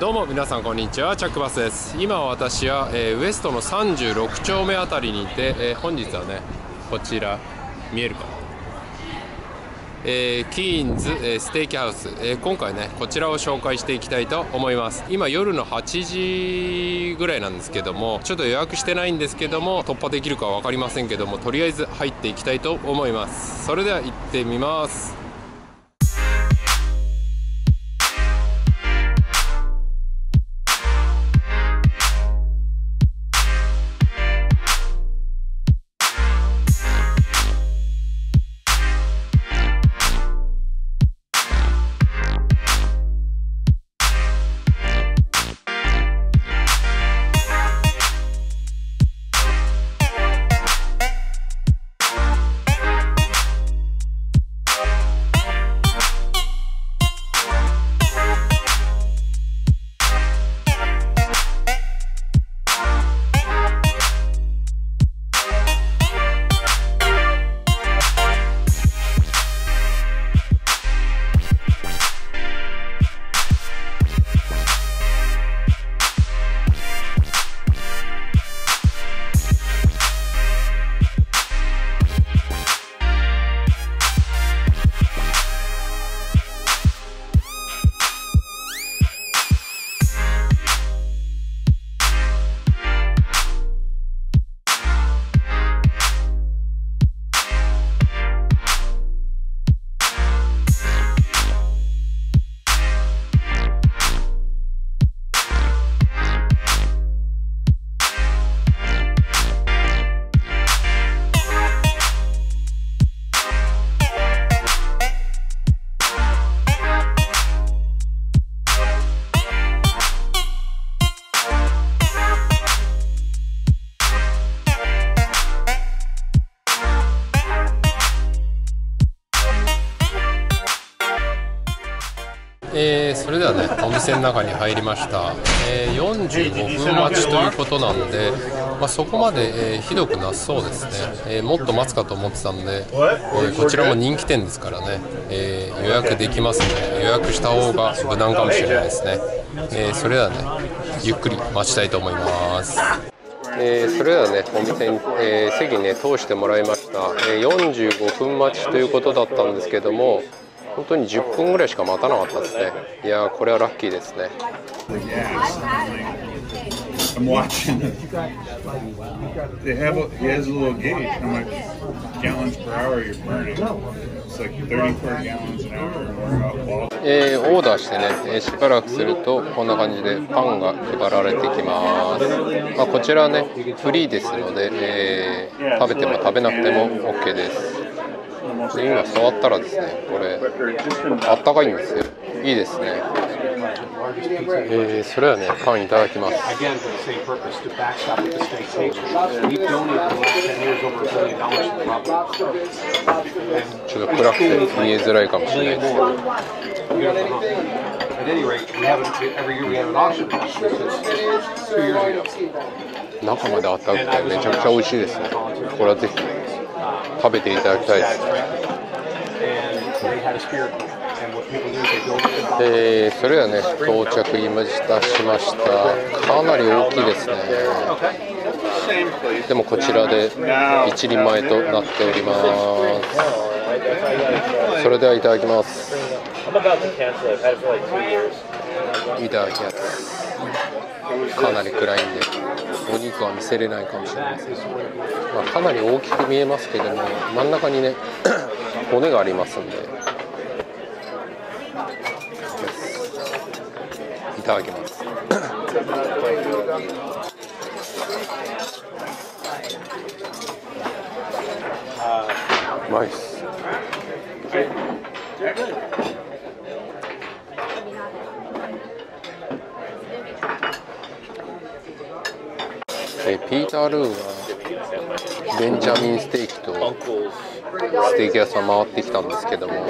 どうも皆さんこんにちは、チャックバスです。今私は、ウエストの36丁目あたりにいて、本日はねこちら見えるかな、キーンズ、ステーキハウス、今回ねこちらを紹介していきたいと思います。今夜の8時ぐらいなんですけども、ちょっと予約してないんですけども突破できるかは分かりませんけども、とりあえず入っていきたいと思います。それでは行ってみます。それではねお店の中に入りました。45分待ちということなので、そこまで、ひどくなそうですね。もっと待つかと思ってたので、こちらも人気店ですからね、予約できますので予約した方が無難かもしれないですね。それではねゆっくり待ちたいと思います。それではねお店に、席にね通してもらいました。45分待ちということだったんですけども、本当に10分ぐらいしか待たなかったですね。いやー、これはラッキーですね。オーダーしてね、しばらくするとこんな感じでパンが配られてきます。こちらはねフリーですので、食べても食べなくても OK です。で今触ったらですね、これあったかいんですよ。いいですね。それはねパンいただきます。ちょっと暗くて見えづらいかもしれないです。中まであったかくてめちゃくちゃ美味しいですね。これはぜひ食べていただきたいですね。それはね到着今しました。かなり大きいですね。でもこちらで一人前となっております。それではいただきます。いただきます。かなり暗いんでお肉は見せれないかもしれません。かなり大きく見えますけども、真ん中にね骨がありますんで、いただきます。うまいっす。ピーター・ルーがベンチャミンステーキとステーキ屋さん回ってきたんですけども、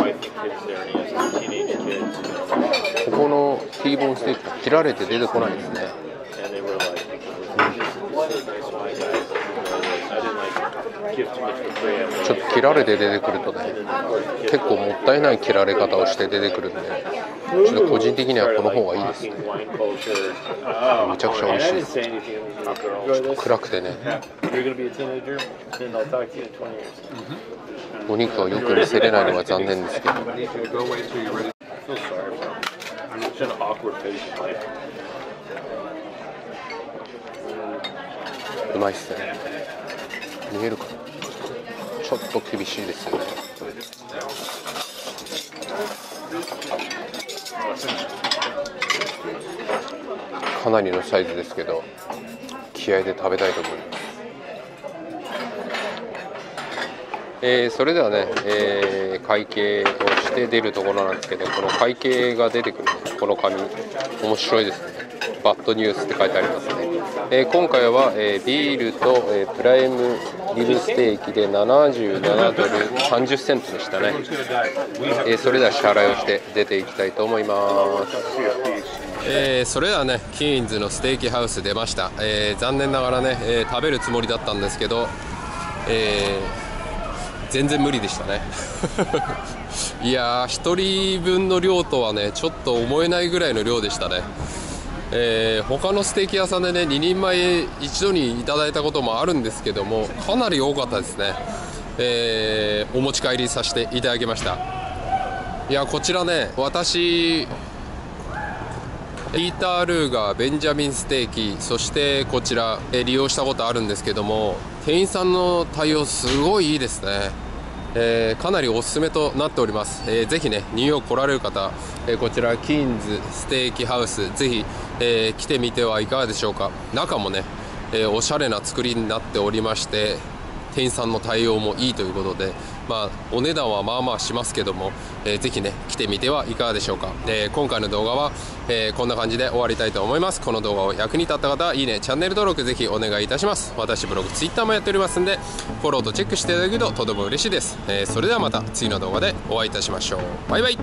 ここのTボーンステーキが切られて出てこないんですね。ちょっと切られて出てくるとね、結構もったいない切られ方をして出てくるんで、ちょっと個人的にはこの方がいいですね。めちゃくちゃ美味しいです。ちょっと暗くてね。お肉をよく見せれないのが残念ですけど。うまいっすね。逃げるかな。ちょっと厳しいですよね。かなりのサイズですけど、気合で食べたいと思います。それではね、会計をして出るところなんですけど、この会計が出てくるこの紙、面白いですね。バッドニュースって書いてありますね。今回は、ビールと、プライムリブステーキで$77.30でしたね。それでは支払いをして出ていきたいと思います。それではね、キーンズのステーキハウス出ました。残念ながらね、食べるつもりだったんですけど、全然無理でしたねいやー、1人分の量とはねちょっと思えないぐらいの量でしたね。他のステーキ屋さんでね2人前一度にいただいたこともあるんですけども、かなり多かったですね。お持ち帰りさせていただきました。いや、こちらね、私ピーター・ルーガーベンジャミンステーキ、そしてこちら利用したことあるんですけども、店員さんの対応すごいいいですね。かなりおすすめとなっております。ぜひね、ニューヨーク来られる方、こちらキーンズステーキハウスぜひ、来てみてはいかがでしょうか。中もね、おしゃれな作りになっておりまして、店員さんの対応もいいということで、まあ、お値段はまあまあしますけども、ぜひね来てみてはいかがでしょうか。今回の動画は、こんな感じで終わりたいと思います。この動画を役に立った方はいいね、チャンネル登録ぜひお願いいたします。私ブログ、ツイッターもやっておりますんで、フォローとチェックしていただくととても嬉しいです。それではまた次の動画でお会いいたしましょう。バイバイ。